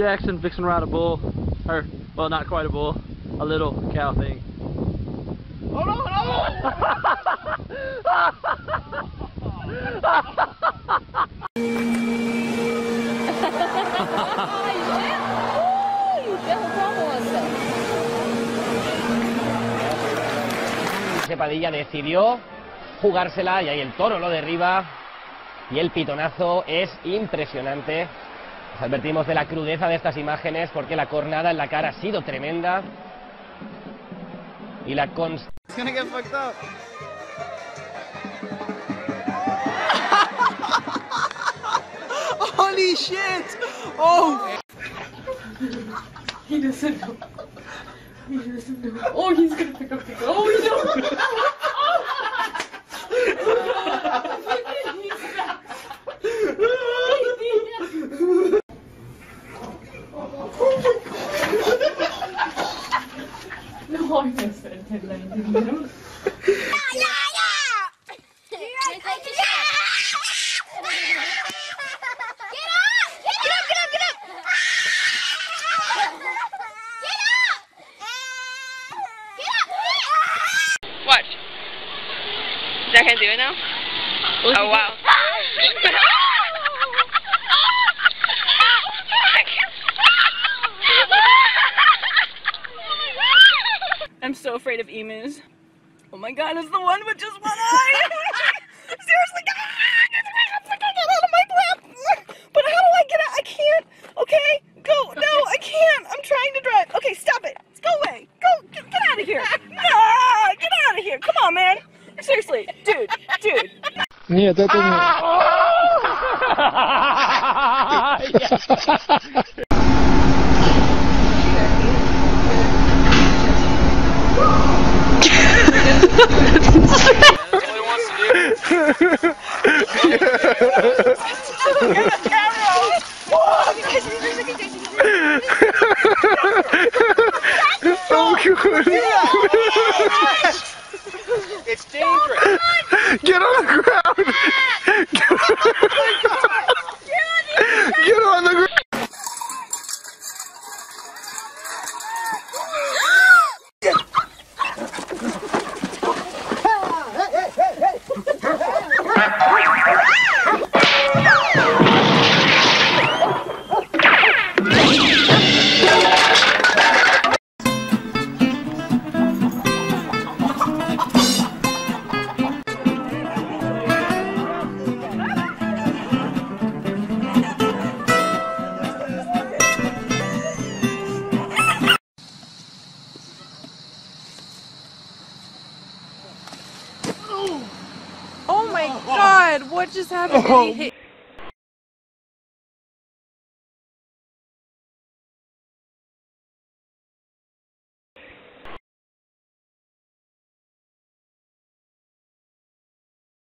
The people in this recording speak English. Jackson fixing to ride a bull, or, well, not quite a bull, a little cow thing. Oh no, Sepadilla decidió jugársela y ahí el toro lo derriba y el pitonazo es impresionante. Nos advertimos de la crudeza de estas imágenes porque la cornada en la cara ha sido tremenda y la constancia. It's gonna get fucked up. Holy shit! Oh! He doesn't know. He doesn't know. Oh, he's gonna pick up the girl. Oh, he knows. No, I just said it like you know. Watch. Is that gonna do it now? Oh wow. I'm so afraid of emus. Oh my god, it's the one with just one eye! Seriously, God! I can't get out of my breath! But how do I get out? I can't! Okay? Go! No, I can't! I'm trying to drive! Okay, stop it! Go away! Go! Get out of here! No! Get out of here! Come on, man! Seriously! Dude! Dude! Yeah, that didn't work. It's dangerous. Get on the ground. Get on the ground. Oh my god, what just happened? Oh.